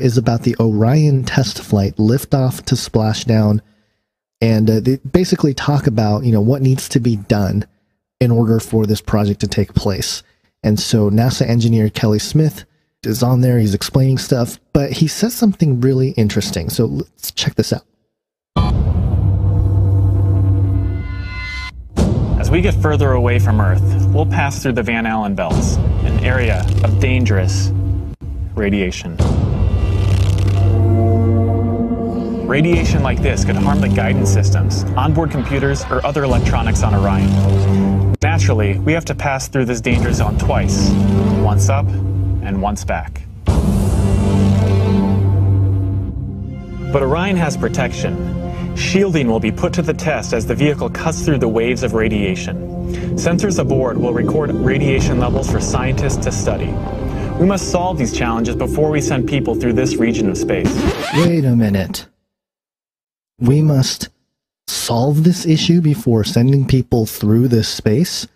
is about the Orion test flight, liftoff to splashdown, and they basically talk about, you know, what needs to be done in order for this project to take place. And so NASA engineer Kelly Smith is on there. He's explaining stuff, but he says something really interesting. So let's check this out. As we get further away from Earth, we'll pass through the Van Allen belts, an area of dangerous radiation. Radiation like this could harm the guidance systems, onboard computers, or other electronics on Orion. Naturally, we have to pass through this danger zone twice, once up and once back. But Orion has protection. Shielding will be put to the test as the vehicle cuts through the waves of radiation. Sensors aboard will record radiation levels for scientists to study. We must solve these challenges before we send people through this region of space. Wait a minute. We must solve this issue before sending people through this space?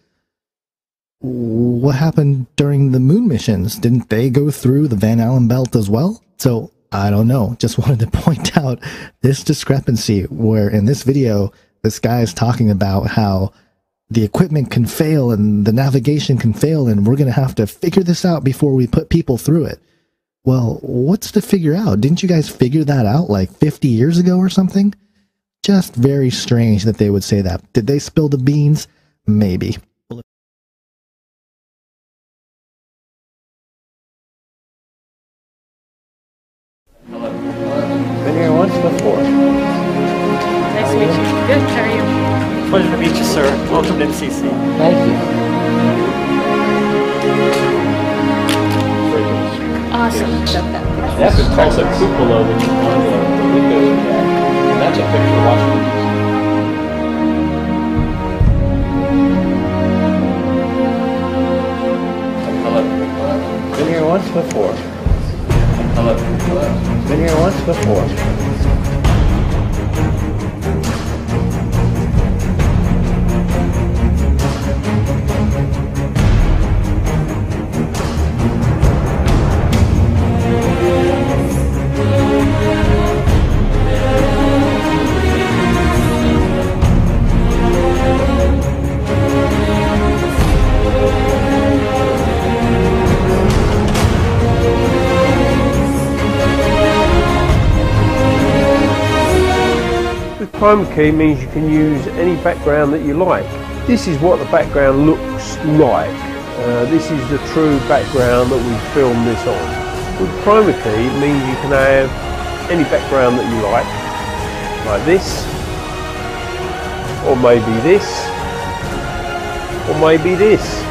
What happened during the moon missions? Didn't they go through the Van Allen belt as well? So, I don't know. Just wanted to point out this discrepancy where in this video, this guy is talking about how the equipment can fail and the navigation can fail and we're going to have to figure this out before we put people through it. Well, what's to figure out? Didn't you guys figure that out like 50 years ago or something? Just very strange that they would say that. Did they spill the beans? Maybe. Been here once before. Nice to meet you. Good, how are you? Pleasure to meet you, sir. Welcome to MCC. Thank you. Awesome. That's also cupola that you find the windows in there. And that's a picture of Washington. Hello. Been here once before. Hello. Been here once before. Chroma key means you can use any background that you like. This is what the background looks like. This is the true background that we filmed this on. With chroma key means you can have any background that you like this, or maybe this, or maybe this.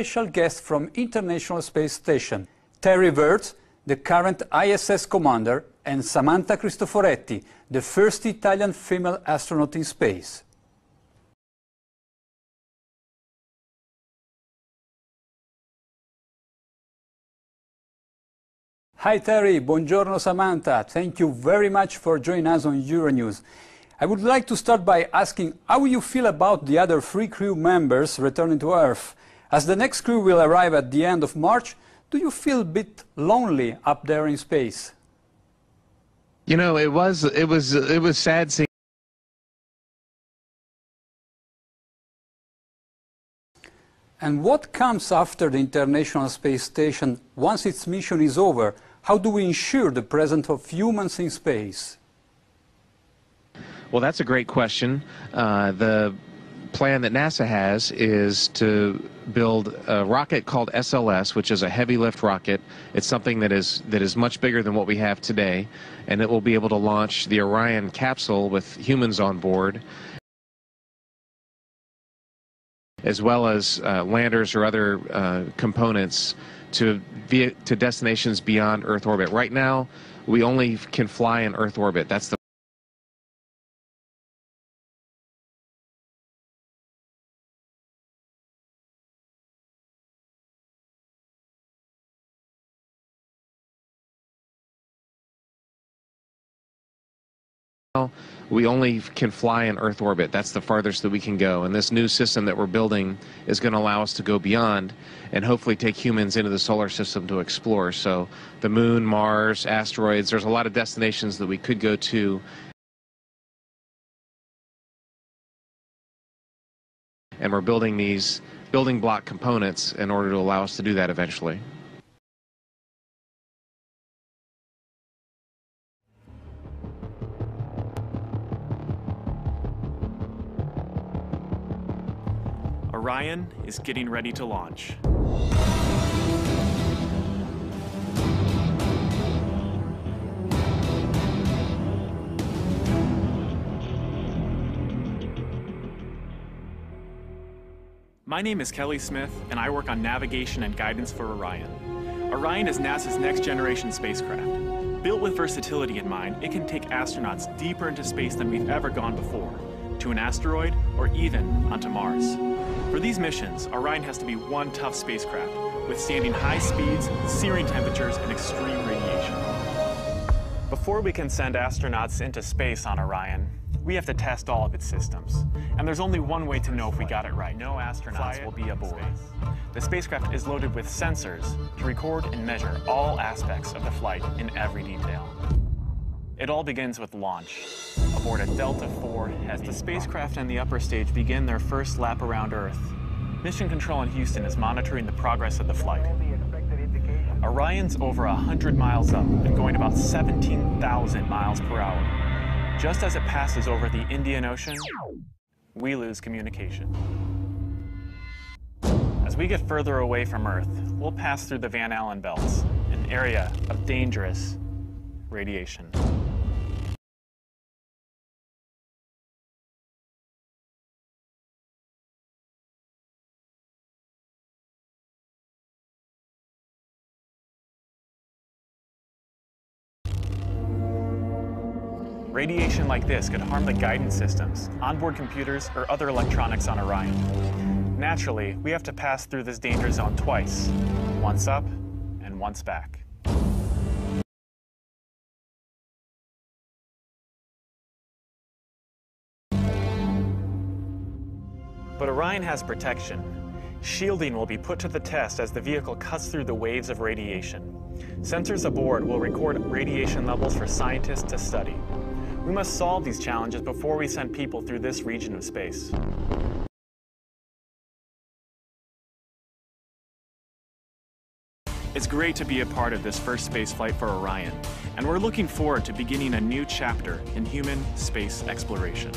Special guest from International Space Station, Terry Virts, the current ISS commander, and Samantha Cristoforetti, the first Italian female astronaut in space. Hi Terry, buongiorno Samantha, thank you very much for joining us on Euronews. I would like to start by asking how you feel about the other three crew members returning to Earth. As the next crew will arrive at the end of March, do you feel a bit lonely up there in space? You know, it was sad seeing. And what comes after the International Space Station once its mission is over? How do we ensure the presence of humans in space? Well, that's a great question. The plan that NASA has is to build a rocket called SLS, which is a heavy lift rocket. It's something that is much bigger than what we have today, and it will be able to launch the Orion capsule with humans on board. as well as landers or other components to destinations beyond Earth orbit. Right now, we only can fly in Earth orbit. That's the farthest that we can go, and this new system that we're building is going to allow us to go beyond and hopefully take humans into the solar system to explore. So the moon, Mars, asteroids, there's a lot of destinations that we could go to and we're building these building block components in order to allow us to do that eventually. Orion is getting ready to launch. My name is Kelly Smith, and I work on navigation and guidance for Orion. Orion is NASA's next-generation spacecraft. Built with versatility in mind, it can take astronauts deeper into space than we've ever gone before, to an asteroid, or even onto Mars. For these missions, Orion has to be one tough spacecraft, withstanding high speeds, searing temperatures, and extreme radiation. Before we can send astronauts into space on Orion, we have to test all of its systems. And there's only one way to know if we got it right. No astronauts will be aboard. The spacecraft is loaded with sensors to record and measure all aspects of the flight in every detail. It all begins with launch. Aboard a Delta IV as the spacecraft and the upper stage begin their first lap around Earth. Mission Control in Houston is monitoring the progress of the flight. Orion's over 100 miles up and going about 17,000 miles per hour. Just as it passes over the Indian Ocean, we lose communication. As we get further away from Earth, we'll pass through the Van Allen belts, an area of dangerous radiation. Radiation like this could harm the guidance systems, onboard computers, or other electronics on Orion. Naturally, we have to pass through this danger zone twice, once up and once back. But Orion has protection. Shielding will be put to the test as the vehicle cuts through the waves of radiation. Sensors aboard will record radiation levels for scientists to study. We must solve these challenges before we send people through this region of space. It's great to be a part of this first spaceflight for Orion, and we're looking forward to beginning a new chapter in human space exploration.